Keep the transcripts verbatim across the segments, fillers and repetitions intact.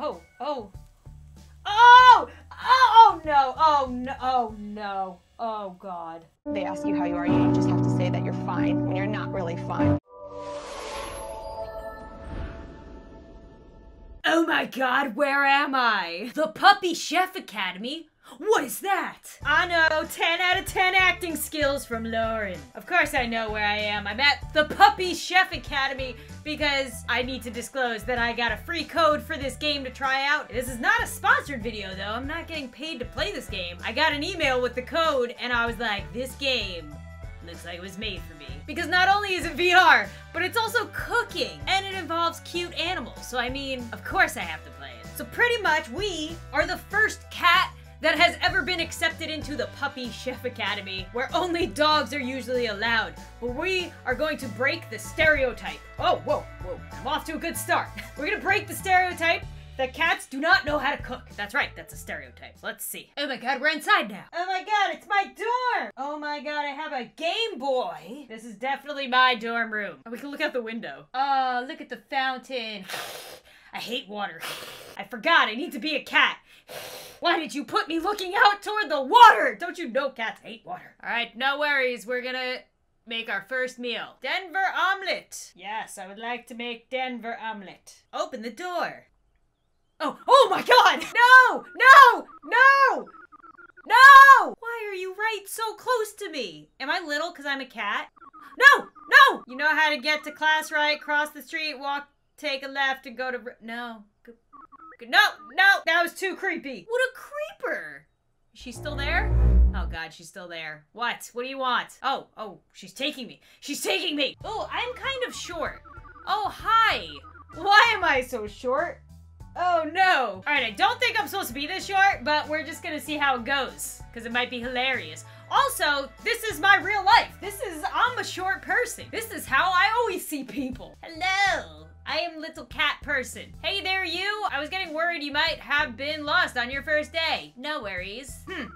oh, oh, oh, oh, no, oh, no, oh, no, oh, God. They ask you how you are, you just have to say that you're fine when you're not really fine. Oh my God, where am I? The Puppy Chef Academy? What is that? I know ten out of ten acting skills from Lauren. Of course I know where I am. I'm at the Puppy Chef Academy because I need to disclose that I got a free code for this game to try out. This is not a sponsored video though. I'm not getting paid to play this game. I got an email with the code and I was like, this game looks like it was made for me. Because not only is it V R, but it's also cooking and it involves cute animals. So I mean, of course I have to play it. So pretty much we are the first cat that has ever been accepted into the Puppy Chef Academy, where only dogs are usually allowed. But we are going to break the stereotype. Oh, whoa, whoa, I'm off to a good start. We're gonna break the stereotype that cats do not know how to cook. That's right, that's a stereotype. Let's see. Oh my God, we're inside now. Oh my God, it's my dorm. Oh my God, I have a Game Boy. This is definitely my dorm room. Oh, we can look out the window. Oh, look at the fountain. I hate water. I forgot I need to be a cat. Why did you put me looking out toward the water? Don't you know cats hate water? All right, no worries. We're gonna make our first meal. Denver omelet. Yes, I would like to make Denver omelet. Open the door. Oh, oh my God! No! No! No! No! Why are you right so close to me? Am I little because I'm a cat? No! No! You know how to get to class, right? Cross the street, walk, take a left, and go to... No. No! No! That was too creepy. What a creeper! Is she still there? Oh God, she's still there. What? What do you want? Oh, oh, she's taking me. She's taking me! Oh, I'm kind of short. Oh, hi! Why am I so short? Oh no! Alright, I don't think I'm supposed to be this short, but we're just gonna see how it goes. Because it might be hilarious. Also, this is my real life. This is, I'm a short person. This is how I always see people. Hello! I am little cat person. Hey there, you! I was getting worried you might have been lost on your first day. No worries. Hmm.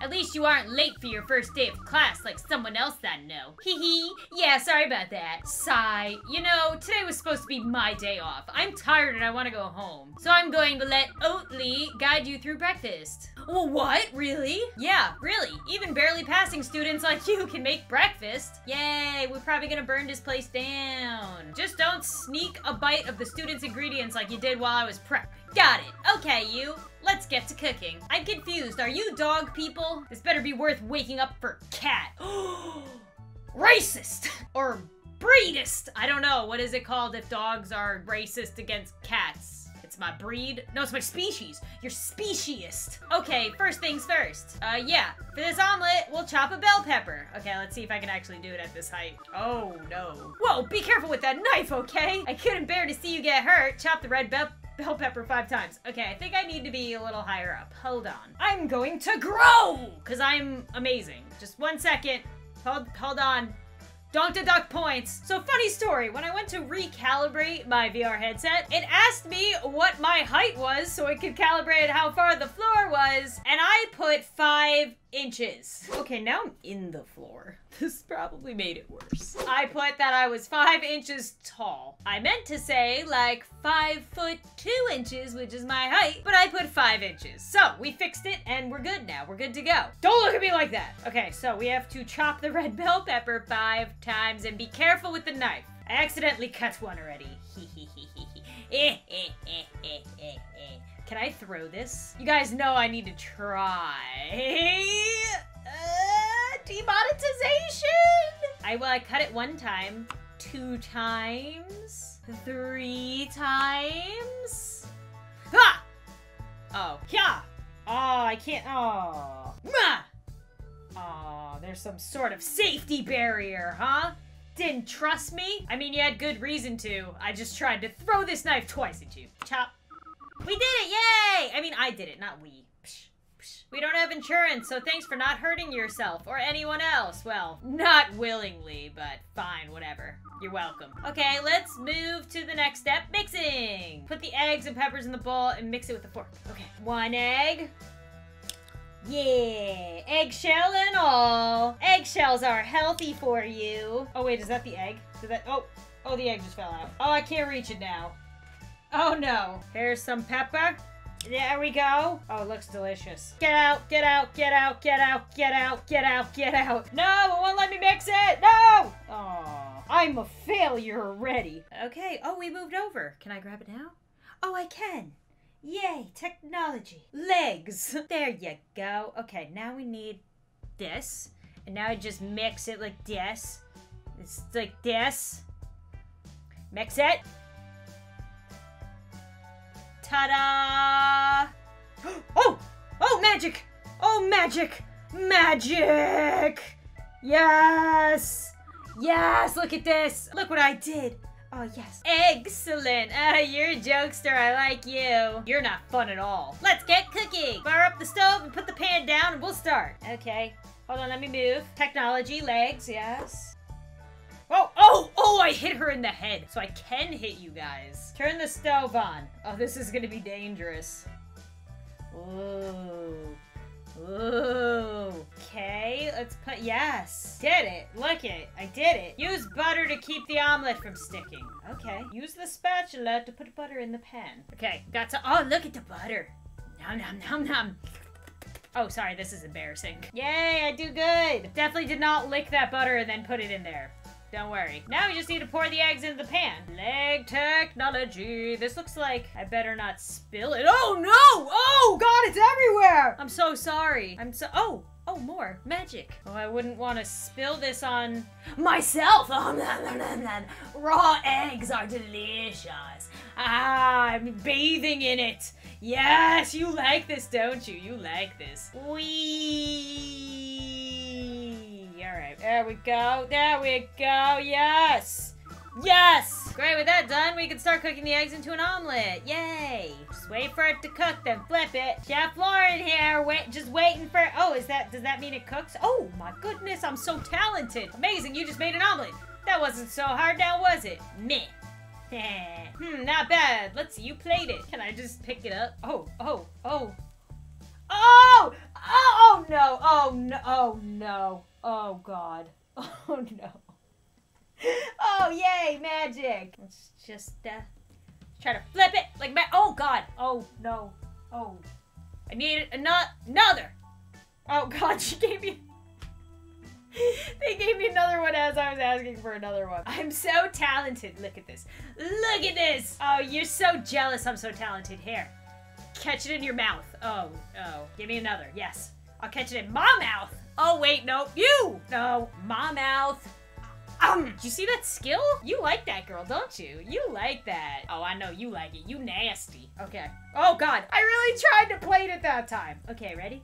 At least you aren't late for your first day of class like someone else I know. Hee hee. Yeah, sorry about that. Sigh. You know, today was supposed to be my day off. I'm tired and I want to go home. So I'm going to let Oatly guide you through breakfast. Oh, what? Really? Yeah, really. Even barely passing students like you can make breakfast. Yay, we're probably gonna burn this place down. Just don't sneak a bite of the students' ingredients like you did while I was prepping. Got it. Okay, you. Let's get to cooking. I'm confused. Are you dog people? This better be worth waking up for cat. Racist! Or breedist! I don't know. What is it called if dogs are racist against cats? It's my breed? No, it's my species. You're speciest. Okay, first things first. Uh, yeah. For this omelet, we'll chop a bell pepper. Okay, let's see if I can actually do it at this height. Oh, no. Whoa, be careful with that knife, okay? I couldn't bear to see you get hurt. Chop the red bell pepper. Bell pepper five times. Okay, I think I need to be a little higher up. Hold on. I'm going to grow! Because I'm amazing. Just one second. Hold, hold on. Don't deduct points. So funny story, when I went to recalibrate my V R headset, it asked me what my height was so it could calibrate how far the floor was, and I put five inches. Okay, now I'm in the floor. This probably made it worse. I put that I was five inches tall. I meant to say like five foot two inches, which is my height, but I put five inches. So we fixed it and we're good now. We're good to go. Don't look at me like that. Okay, so we have to chop the red bell pepper five times and be careful with the knife. I accidentally cut one already. Can I throw this? You guys know I need to try. Uh, demonetization! I well, I cut it one time, two times, three times. Ha! Ah! Oh. Yeah! Oh, I can't. Oh. Ma! Oh, there's some sort of safety barrier, huh? Didn't trust me? I mean, you had good reason to. I just tried to throw this knife twice at you. Chop. We did it! Yay! I mean, I did it, not we. Psh, psh. We don't have insurance, so thanks for not hurting yourself or anyone else. Well, not willingly, but fine, whatever. You're welcome. Okay, let's move to the next step, mixing. Put the eggs and peppers in the bowl and mix it with a fork. Okay, one egg. Yeah, eggshell and all. Eggshells are healthy for you. Oh wait, is that the egg? Did that, oh, oh, the egg just fell out. Oh, I can't reach it now. Oh no. Here's some pepper. There we go. Oh, it looks delicious. Get out, get out, get out, get out, get out, get out, get out. No, it won't let me mix it. No! Aw, I'm a failure already. Okay, oh, we moved over. Can I grab it now? Oh, I can. Yay, technology. Legs. There you go. Okay, now we need this. And now I just mix it like this. It's like this. Mix it. Ta-da! Oh! Oh, magic! Oh, magic! Magic! Yes! Yes, look at this! Look what I did! Oh, yes. Excellent! Ah, you're a jokester, I like you. You're not fun at all. Let's get cooking! Fire up the stove and put the pan down and we'll start. Okay, hold on, let me move. Technology, legs, yes. Oh, oh, oh, I hit her in the head. So I can hit you guys. Turn the stove on. Oh, this is gonna be dangerous. Ooh. Ooh. Okay, let's put, yes. Did it, look it, I did it. Use butter to keep the omelet from sticking. Okay, use the spatula to put butter in the pan. Okay, got to, oh, look at the butter. Nom, nom, nom, nom. Oh, sorry, this is embarrassing. Yay, I do good. Definitely did not lick that butter and then put it in there. Don't worry. Now we just need to pour the eggs into the pan. Leg technology. This looks like I better not spill it. Oh no! Oh God, it's everywhere! I'm so sorry. I'm so, oh, oh, more magic. Oh, I wouldn't want to spill this on myself. Oh, nom, nom, nom, nom. Raw eggs are delicious. Ah, I'm bathing in it. Yes, you like this, don't you? You like this. Wee. Alright, there we go, there we go, yes! Yes! Great, with that done, we can start cooking the eggs into an omelet, yay! Just wait for it to cook, then flip it. Chef Lauren here, wait, just waiting for, oh, is that, does that mean it cooks? Oh my goodness, I'm so talented! Amazing, you just made an omelet! That wasn't so hard now, was it? Meh. Hmm, not bad, let's see, you played it. Can I just pick it up? Oh, oh, oh. Oh! Oh, oh no, oh no, oh no. Oh God. Oh no. Oh yay, magic. Let's just uh, try to flip it like ma- Oh God. Oh no. Oh. I need another. Oh God, she gave me. They gave me another one as I was asking for another one. I'm so talented. Look at this. Look at this. Oh, you're so jealous I'm so talented. Here. Catch it in your mouth. Oh, oh. Give me another. Yes. I'll catch it in my mouth. Oh, wait, no, you! No, my mouth. Um, do you see that skill? You like that, girl, don't you? You like that. Oh, I know you like it. You nasty. Okay. Oh, God. I really tried to plate it that time. Okay, ready?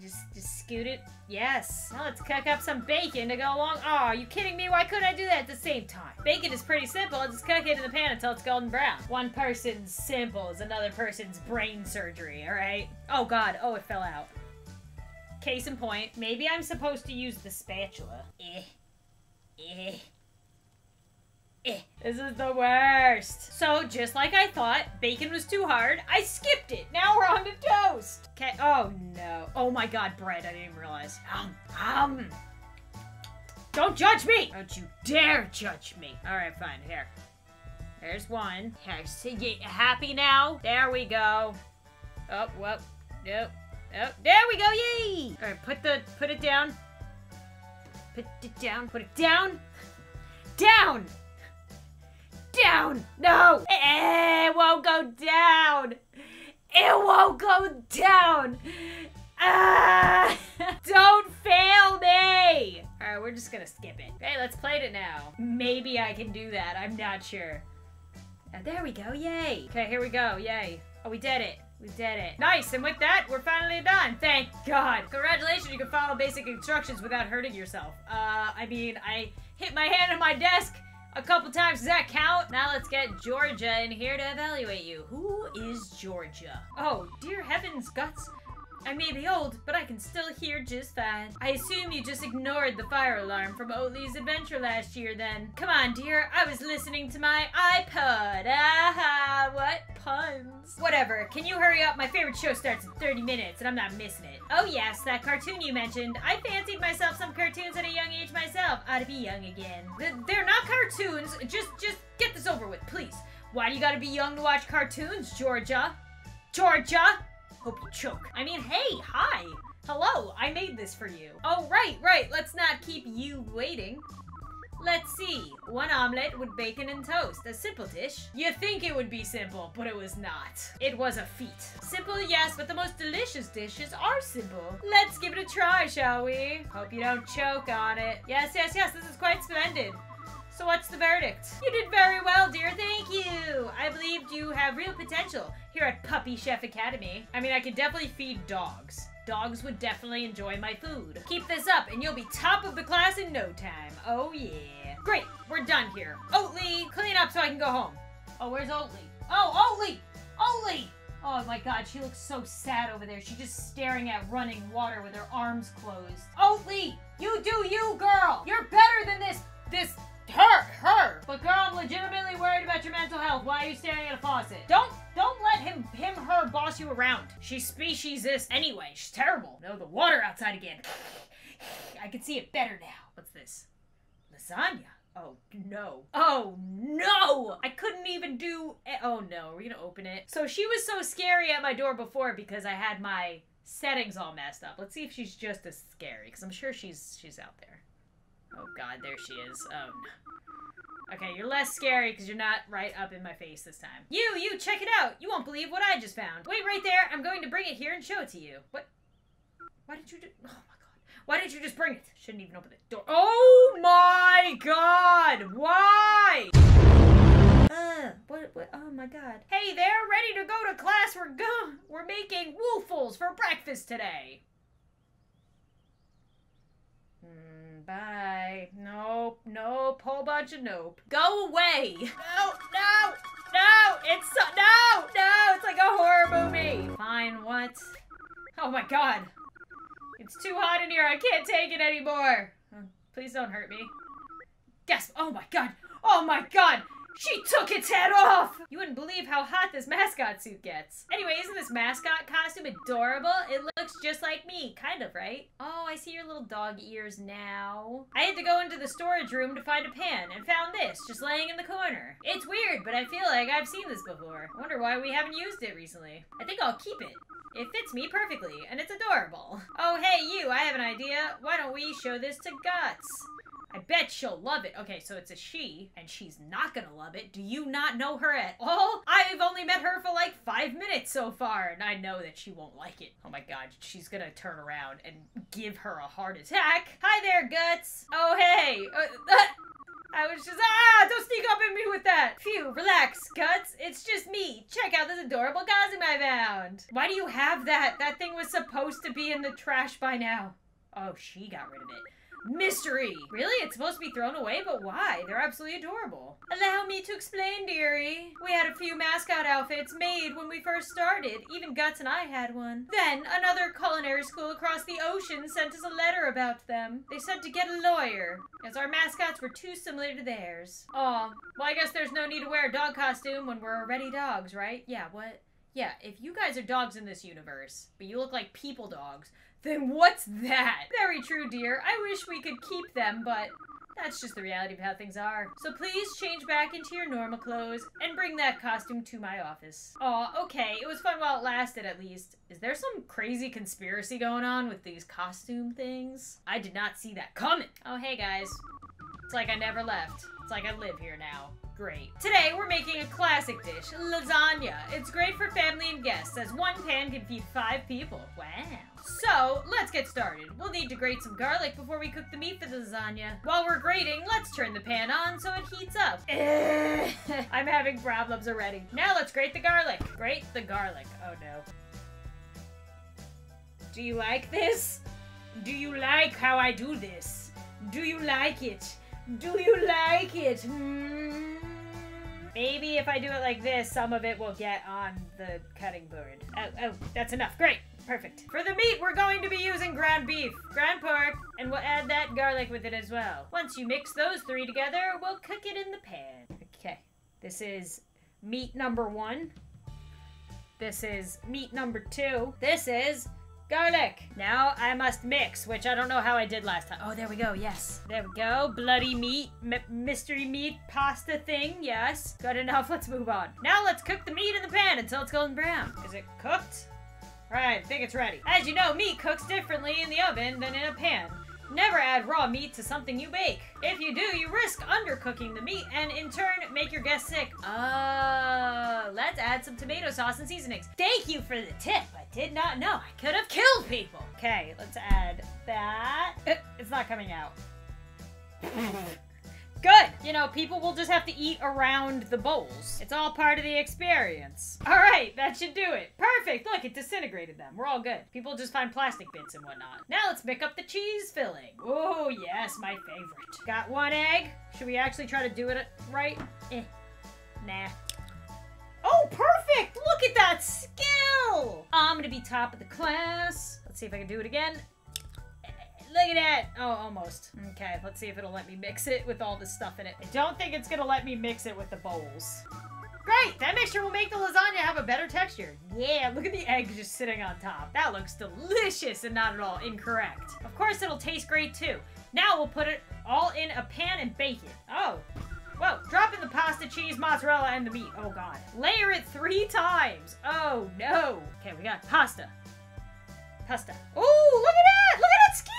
Just, just scoot it. Yes. Now let's cook up some bacon to go along. Oh, are you kidding me? Why couldn't I do that at the same time? Bacon is pretty simple. Just cook it in the pan until it's golden brown. One person's simple is another person's brain surgery, all right? Oh, God. Oh, it fell out. Case in point. Maybe I'm supposed to use the spatula. Eh. Eh. Eh. This is the worst. So, just like I thought, bacon was too hard. I skipped it. Now we're on to toast. Okay. Oh, no. Oh, my God. Bread. I didn't realize. Um, um. Don't judge me. Don't you dare judge me. All right, fine. Here. There's one. Here. See, you happy now? There we go. Oh, whoop. Nope. Oh, there we go. Yay. All right. Put the, put it down. Put it down. Put it down. Down. Down! No! It won't go down! It won't go down! Ah! Don't fail me! Alright, we're just gonna skip it. Okay, let's plate it now. Maybe I can do that, I'm not sure. Oh, there we go, yay! Okay, here we go, yay. Oh, we did it. We did it. Nice, and with that, we're finally done. Thank God. Congratulations, you can follow basic instructions without hurting yourself. Uh, I mean, I hit my hand on my desk a couple times. Does that count? Now let's get Georgia in here to evaluate you. Who is Georgia? Oh, dear heavens, Guts. I may be old, but I can still hear just fine. I assume you just ignored the fire alarm from Oatly's adventure last year then. Come on, dear. I was listening to my iPod. Aha, what puns. Whatever. Can you hurry up? My favorite show starts in thirty minutes and I'm not missing it. Oh yes, that cartoon you mentioned. I fancied myself some cartoons at a young age myself. Ought to be young again. They're not cartoons. Just, just get this over with, please. Why do you gotta be young to watch cartoons, Georgia? Georgia? Hope you choke. I mean, hey, hi. Hello, I made this for you. Oh, right, right, let's not keep you waiting. Let's see. One omelet with bacon and toast. A simple dish. You think it would be simple, but it was not. It was a feat. Simple, yes, but the most delicious dishes are simple. Let's give it a try, shall we? Hope you don't choke on it. Yes, yes, yes, this is quite splendid. So what's the verdict? You did very well, dear. Thank you. I believed you have real potential here at Puppy Chef Academy. I mean, I could definitely feed dogs. Dogs would definitely enjoy my food. Keep this up and you'll be top of the class in no time. Oh yeah. Great, we're done here. Oatly, clean up so I can go home. Oh, where's Oatly? Oh, Oatly! Oatly! Oh my God, she looks so sad over there. She's just staring at running water with her arms closed. Oatly, you do you, girl! You're better than this, this... Her! Her! But girl, I'm legitimately worried about your mental health. Why are you staring at a faucet? Don't, don't let him, him, her boss you around. She's speciesist anyway. She's terrible. No, the water outside again. I can see it better now. What's this? Lasagna. Oh, no. Oh, no! I couldn't even do... Oh, no. Are we gonna open it? So she was so scary at my door before because I had my settings all messed up. Let's see if she's just as scary because I'm sure she's she's out there. Oh God, there she is. Oh no. Okay, you're less scary because you're not right up in my face this time. You, you, check it out. You won't believe what I just found. Wait right there. I'm going to bring it here and show it to you. What? Why did you do? Oh my God. Why did you just bring it? Shouldn't even open the door. Oh my God. Why? Uh, what, what, oh my God. Hey there, ready to go to class. We're go- We're making waffles for breakfast today. Bye. Nope, nope, whole bunch of nope. Go away! No, no, no! It's so, no, no! It's like a horror movie! Fine, what? Oh my God. It's too hot in here, I can't take it anymore! Please don't hurt me. Yes, oh my God! Oh my God! She took its head off! You wouldn't believe how hot this mascot suit gets. Anyway, isn't this mascot costume adorable? It looks just like me, kind of, right? Oh, I see your little dog ears now. I had to go into the storage room to find a pan and found this, just laying in the corner. It's weird, but I feel like I've seen this before. I wonder why we haven't used it recently. I think I'll keep it. It fits me perfectly, and it's adorable. Oh, hey, you, I have an idea. Why don't we show this to Guts? I bet she'll love it. Okay, so it's a she, and she's not gonna love it. Do you not know her at all? I've only met her for like five minutes so far, and I know that she won't like it. Oh my God, she's gonna turn around and give her a heart attack. Hi there, Guts. Oh, hey. Uh, uh, I was just, ah, don't sneak up at me with that. Phew, relax, Guts. It's just me. Check out this adorable costume I found. Why do you have that? That thing was supposed to be in the trash by now. Oh, she got rid of it. Mystery! Really? It's supposed to be thrown away, but why? They're absolutely adorable. Allow me to explain, dearie. We had a few mascot outfits made when we first started. Even Guts and I had one. Then, another culinary school across the ocean sent us a letter about them. They said to get a lawyer, as our mascots were too similar to theirs. Aw, well I guess there's no need to wear a dog costume when we're already dogs, right? Yeah, what? Yeah, if you guys are dogs in this universe, but you look like people dogs, then what's that? Very true, dear. I wish we could keep them, but that's just the reality of how things are. So please change back into your normal clothes and bring that costume to my office. Aw, okay. It was fun while it lasted, at least. Is there some crazy conspiracy going on with these costume things? I did not see that coming. Oh, hey, guys. It's like I never left. It's like I live here now. Great. Today, we're making a classic dish, lasagna. It's great for family and guests, as one pan can feed five people. Wow. So, let's get started. We'll need to grate some garlic before we cook the meat for the lasagna. While we're grating, let's turn the pan on so it heats up. I'm having problems already. Now let's grate the garlic. Grate the garlic. Oh no. Do you like this? Do you like how I do this? Do you like it? Do you like it? Hmm. Maybe if I do it like this, some of it will get on the cutting board. Oh, oh, that's enough. Great. perfect. For the meat, we're going to be using ground beef, ground pork, and we'll add that garlic with it as well. Once you mix those three together, we'll cook it in the pan. Okay, this is meat number one. This is meat number two. This is garlic. Now I must mix, which I don't know how I did last time. Oh, there we go, yes. There we go, bloody meat, m mystery meat, pasta thing, yes. Good enough, let's move on. Now let's cook the meat in the pan until it's golden brown. Is it cooked? All right, I think it's ready. As you know, meat cooks differently in the oven than in a pan. Never add raw meat to something you bake. If you do, you risk undercooking the meat and in turn make your guests sick. Uh, let's add some tomato sauce and seasonings. Thank you for the tip. I did not know I could have killed people. Okay, let's add that. It's not coming out. Good. You know, people will just have to eat around the bowls. It's all part of the experience. All right, that should do it. Perfect. Look, it disintegrated them. We're all good. People just find plastic bits and whatnot. Now let's pick up the cheese filling. Oh, yes, my favorite. Got one egg. Should we actually try to do it right? Eh, nah. Oh, perfect. Look at that skill. I'm going to be top of the class. Let's see if I can do it again. Look at that. Oh, almost. Okay, let's see if it'll let me mix it with all this stuff in it. I don't think it's gonna let me mix it with the bowls. Great! That mixture will make the lasagna have a better texture. Yeah, look at the egg just sitting on top. That looks delicious and not at all incorrect. Of course, it'll taste great too. Now we'll put it all in a pan and bake it. Oh. Whoa, drop in the pasta, cheese, mozzarella, and the meat. Oh, God. Layer it three times. Oh, no. Okay, we got pasta. Pasta. Oh, look at that! Look at that skin!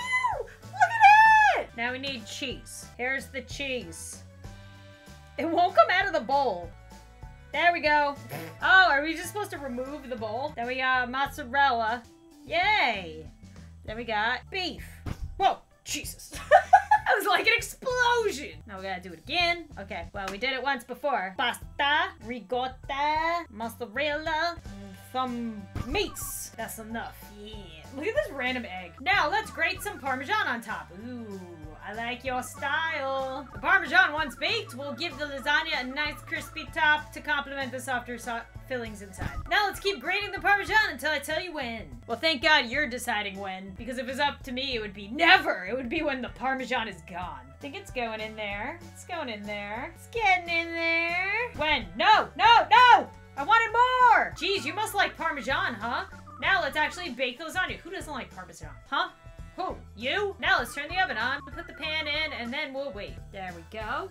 Now we need cheese. Here's the cheese. It won't come out of the bowl. There we go. Oh, are we just supposed to remove the bowl? Then we got mozzarella. Yay. Then we got beef. Whoa, Jesus. That was like an explosion. Now we gotta do it again. Okay, well, we did it once before. Pasta, ricotta, mozzarella, and some meats. That's enough. Yeah. Look at this random egg. Now let's grate some Parmesan on top. Ooh. I like your style. The Parmesan, once baked, will give the lasagna a nice crispy top to complement the softer so fillings inside. Now let's keep grating the Parmesan until I tell you when. Well, thank God you're deciding when, because if it was up to me, it would be never. It would be when the Parmesan is gone. I think it's going in there. It's going in there. It's getting in there. When? No, no, no! I wanted more! Geez, you must like Parmesan, huh? Now let's actually bake the lasagna. Who doesn't like Parmesan, huh? Who? You? Now let's turn the oven on, put the pan in, and then we'll wait. There we go.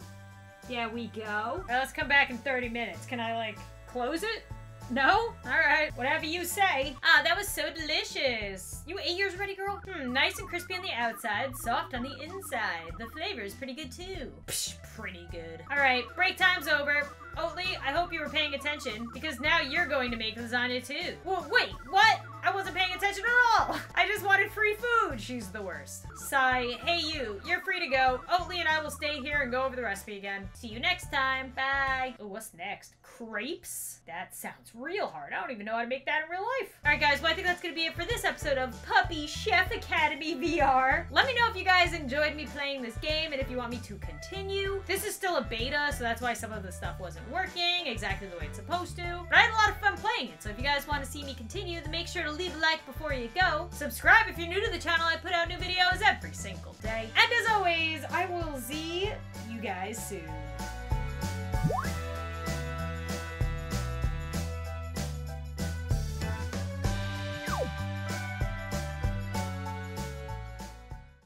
There we go. All right, let's come back in thirty minutes. Can I, like, close it? No? All right. Whatever you say. Ah, that was so delicious. You ate yours already, girl? Hmm, nice and crispy on the outside, soft on the inside. The flavor is pretty good, too. Psh, pretty good. All right, break time's over. Oatly, I hope you were paying attention, because now you're going to make lasagna, too. Well, wait, what? I wasn't paying attention at all. I just wanted free food. She's the worst. Sigh. Hey, you. You're free to go. Oatly and I will stay here and go over the recipe again. See you next time. Bye. Oh, what's next? Crepes? That sounds real hard. I don't even know how to make that in real life. All right, guys. Well, I think that's going to be it for this episode of Puppy Chef Academy V R. Let me know if you guys enjoyed me playing this game and if you want me to continue. This is still a beta, so that's why some of the stuff wasn't working exactly the way it's supposed to. But I had a lot of fun playing it, so if you guys want to see me continue, then make sure to leave a like before you go. Subscribe if you're new to the channel. I put out new videos every single day. And as always, I will see you guys soon.